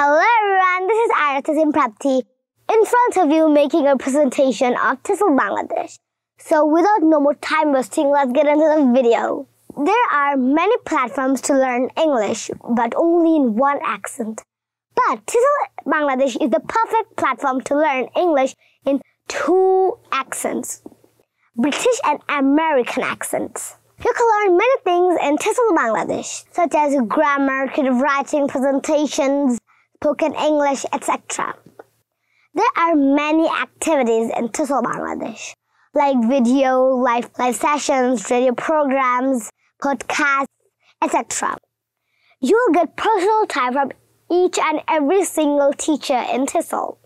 Hello everyone, this is Aaira Tazim Prapty in front of you making a presentation of TESOL Bangladesh. So without no more time wasting, let's get into the video. There are many platforms to learn English, but only in one accent. But TESOL Bangladesh is the perfect platform to learn English in two accents, British and American accents. You can learn many things in TESOL Bangladesh, such as grammar, creative writing, presentations, spoken English, etc. There are many activities in TESOL Bangladesh, like video, live sessions, radio programs, podcasts, etc. You will get personal time from each and every single teacher in TESOL.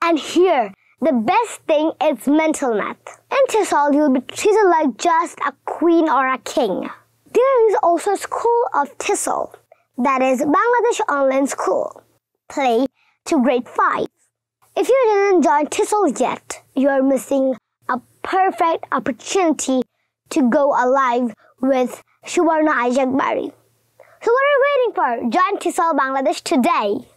And here, the best thing is mental math. In TESOL, you'll be treated like just a queen or a king. There is also a school of TESOL, that is Bangladesh Online School, Play to Grade 5. If you didn't join TESOL yet, you are missing a perfect opportunity to go alive with Shubarna Ajagbari. So what are you waiting for? Join TESOL Bangladesh today!